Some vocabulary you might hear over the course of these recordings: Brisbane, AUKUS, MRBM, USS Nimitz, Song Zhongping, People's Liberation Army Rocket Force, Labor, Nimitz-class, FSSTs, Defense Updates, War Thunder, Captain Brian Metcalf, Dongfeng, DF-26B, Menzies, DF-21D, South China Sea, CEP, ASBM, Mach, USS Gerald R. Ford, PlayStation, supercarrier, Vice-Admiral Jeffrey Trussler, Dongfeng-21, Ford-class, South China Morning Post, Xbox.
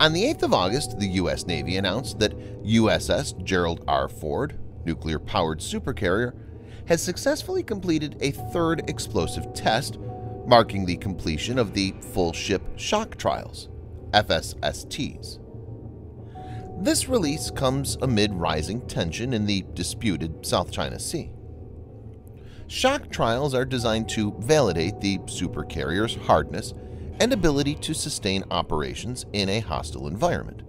On the 8th of August, the U.S. Navy announced that USS Gerald R. Ford, nuclear-powered supercarrier, has successfully completed a third explosive test, marking the completion of the full-ship shock trials, FSSTs. This release comes amid rising tension in the disputed South China Sea. Shock trials are designed to validate the supercarrier's hardness and ability to sustain operations in a hostile environment.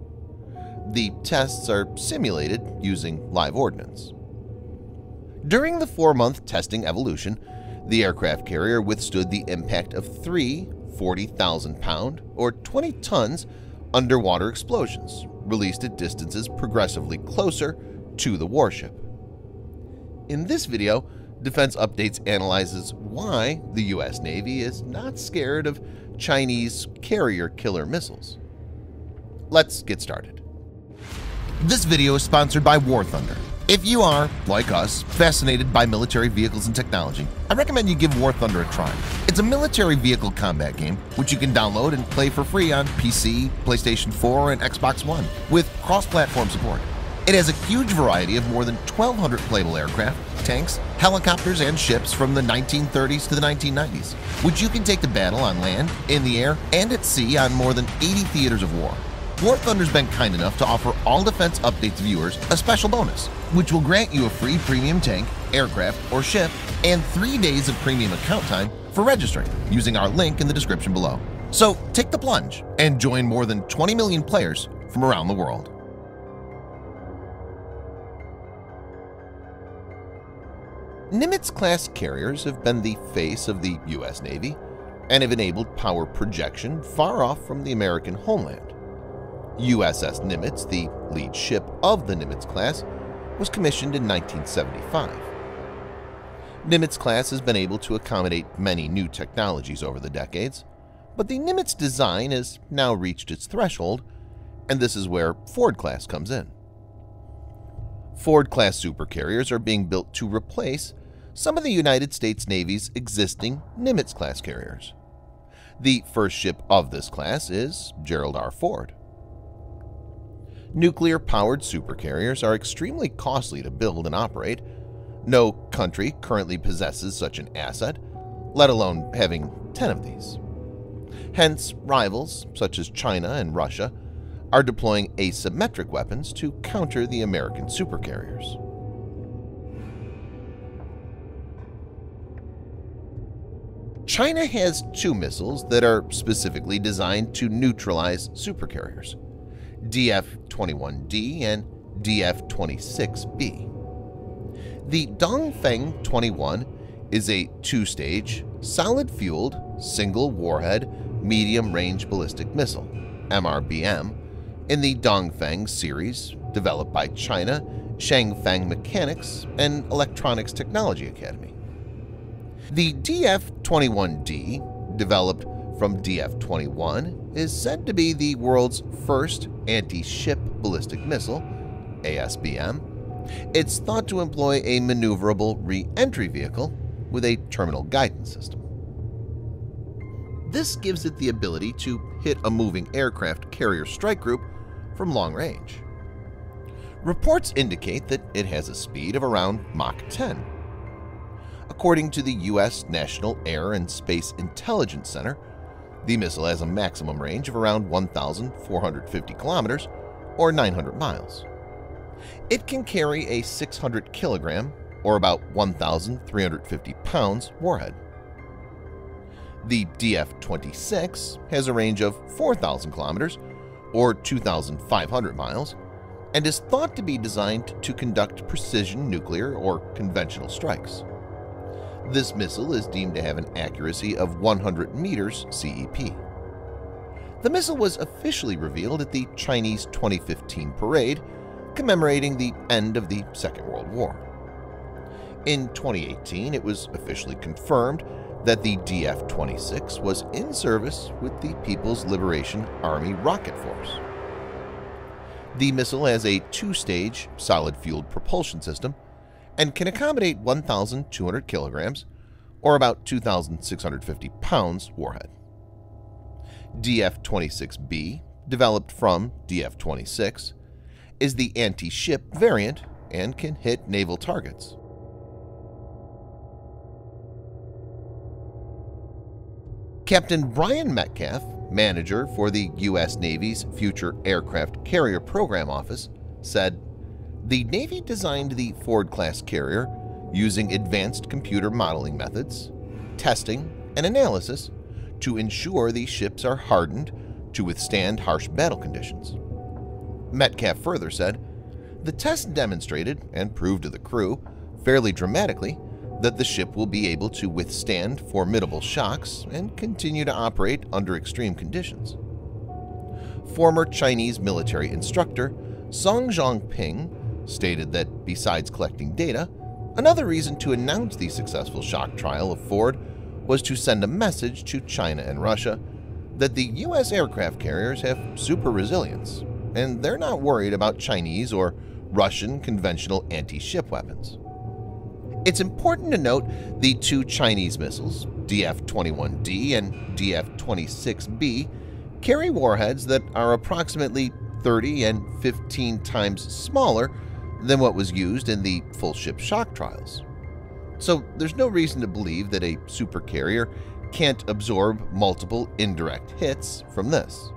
The tests are simulated using live ordnance. During the 4-month testing evolution, the aircraft carrier withstood the impact of 3 40,000-pound or 20 tons underwater explosions released at distances progressively closer to the warship. In this video, Defense Updates analyzes why the U.S. Navy is not scared of Chinese carrier killer missiles. Let's get started. This video is sponsored by War Thunder. If you are, like us, fascinated by military vehicles and technology, I recommend you give War Thunder a try. It's a military vehicle combat game which you can download and play for free on PC, PlayStation 4, and Xbox One with cross-platform support. It has a huge variety of more than 1,200 playable aircraft, tanks, helicopters, and ships from the 1930s to the 1990s, which you can take to battle on land, in the air, and at sea on more than 80 theaters of war. War Thunder's been kind enough to offer all Defense Updates viewers a special bonus, which will grant you a free premium tank, aircraft, or ship, and 3 days of premium account time for registering using our link in the description below. So take the plunge and join more than 20 million players from around the world. Nimitz-class carriers have been the face of the U.S. Navy and have enabled power projection far off from the American homeland. USS Nimitz, the lead ship of the Nimitz-class, was commissioned in 1975. Nimitz-class has been able to accommodate many new technologies over the decades, but the Nimitz design has now reached its threshold, and this is where Ford-class comes in. Ford-class supercarriers are being built to replace some of the United States Navy's existing Nimitz-class carriers. The first ship of this class is Gerald R. Ford. Nuclear-powered supercarriers are extremely costly to build and operate. No country currently possesses such an asset, let alone having 10 of these. Hence, rivals such as China and Russia are deploying asymmetric weapons to counter the American supercarriers. China has 2 missiles that are specifically designed to neutralize supercarriers: DF-21D and DF-26B. The Dongfeng-21 is a 2-stage, solid-fueled, single-warhead, medium-range ballistic missile, MRBM, in the Dongfeng series developed by China, Shangfang Mechanics, and Electronics Technology Academy. The DF-21D, developed from DF-21, is said to be the world's first anti-ship ballistic missile, ASBM. It's thought to employ a maneuverable re-entry vehicle with a terminal guidance system. This gives it the ability to hit a moving aircraft carrier strike group from long range. Reports indicate that it has a speed of around Mach 10. According to the U.S. National Air and Space Intelligence Center, the missile has a maximum range of around 1,450 kilometers or 900 miles. It can carry a 600 kilogram or about 1,350 pounds warhead. The DF-26 has a range of 4,000 kilometers or 2,500 miles and is thought to be designed to conduct precision nuclear or conventional strikes. This missile is deemed to have an accuracy of 100 meters CEP. The missile was officially revealed at the Chinese 2015 parade commemorating the end of the Second World War. In 2018, it was officially confirmed that the DF-26 was in service with the People's Liberation Army Rocket Force. The missile has a 2-stage solid-fueled propulsion system and can accommodate 1,200 kilograms, or about 2,650 pounds warhead. DF-26B, developed from DF-26, is the anti-ship variant and can hit naval targets. Captain Brian Metcalf, manager for the U.S. Navy's Future Aircraft Carrier Program Office, said, "The Navy designed the Ford-class carrier using advanced computer modeling methods, testing, and analysis to ensure the ships are hardened to withstand harsh battle conditions." Metcalf further said, "The test demonstrated and proved to the crew, fairly dramatically, that the ship will be able to withstand formidable shocks and continue to operate under extreme conditions." Former Chinese military instructor Song Zhongping stated that besides collecting data, another reason to announce the successful shock trial of Ford was to send a message to China and Russia that the U.S. aircraft carriers have super resilience and they're not worried about Chinese or Russian conventional anti-ship weapons. It's important to note the two Chinese missiles, DF-21D and DF-26B, carry warheads that are approximately 30 and 15 times smaller than what was used in the full-ship shock trials. So there's no reason to believe that a supercarrier can't absorb multiple indirect hits from this.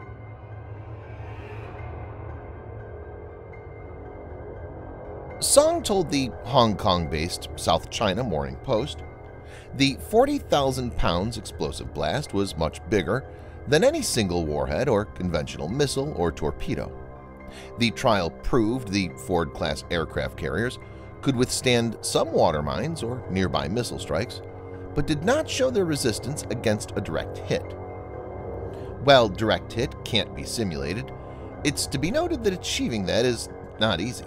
Song told the Hong Kong-based South China Morning Post, "The 40,000 pounds explosive blast was much bigger than any single warhead or conventional missile or torpedo. The trial proved the Ford-class aircraft carriers could withstand some water mines or nearby missile strikes, but did not show their resistance against a direct hit. While direct hit can't be simulated, it's to be noted that achieving that is not easy.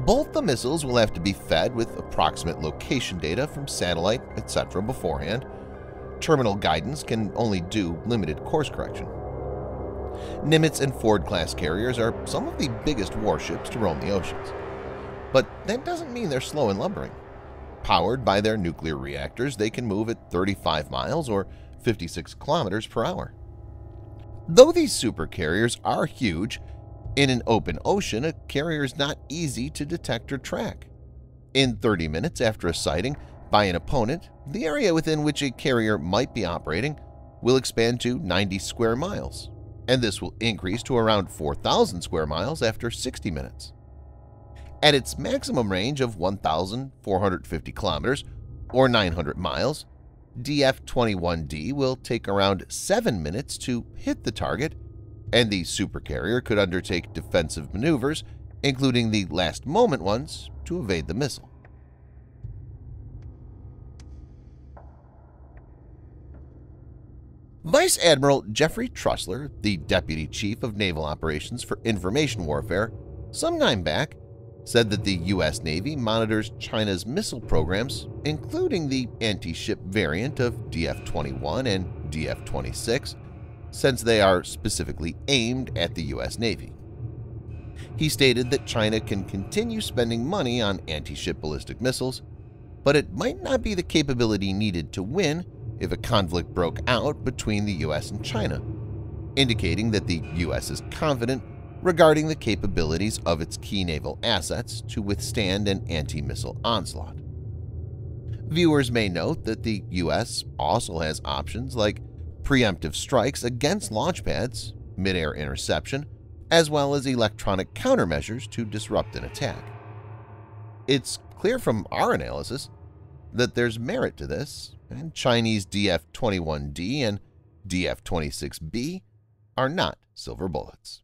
Both the missiles will have to be fed with approximate location data from satellite, etc. beforehand. Terminal guidance can only do limited course correction. Nimitz and Ford-class carriers are some of the biggest warships to roam the oceans. But that doesn't mean they're slow and lumbering. Powered by their nuclear reactors, they can move at 35 miles or 56 kilometers per hour. Though these supercarriers are huge, in an open ocean, a carrier is not easy to detect or track. In 30 minutes after a sighting by an opponent, the area within which a carrier might be operating will expand to 90 square miles, and this will increase to around 4,000 square miles after 60 minutes. At its maximum range of 1,450 kilometers or 900 miles, DF-21D will take around 7 minutes to hit the target, and the supercarrier could undertake defensive maneuvers, including the last-moment ones, to evade the missile." Vice-Admiral Jeffrey Trussler, the Deputy Chief of Naval Operations for Information Warfare, some time back said that the U.S. Navy monitors China's missile programs, including the anti-ship variant of DF-21 and DF-26, since they are specifically aimed at the U.S. Navy. He stated that China can continue spending money on anti-ship ballistic missiles, but it might not be the capability needed to win if a conflict broke out between the U.S. and China, indicating that the U.S. is confident regarding the capabilities of its key naval assets to withstand an anti-missile onslaught. Viewers may note that the U.S. also has options like preemptive strikes against launch pads, mid-air interception, as well as electronic countermeasures to disrupt an attack. It's clear from our analysis that there's merit to this, and Chinese DF-21D and DF-26B are not silver bullets.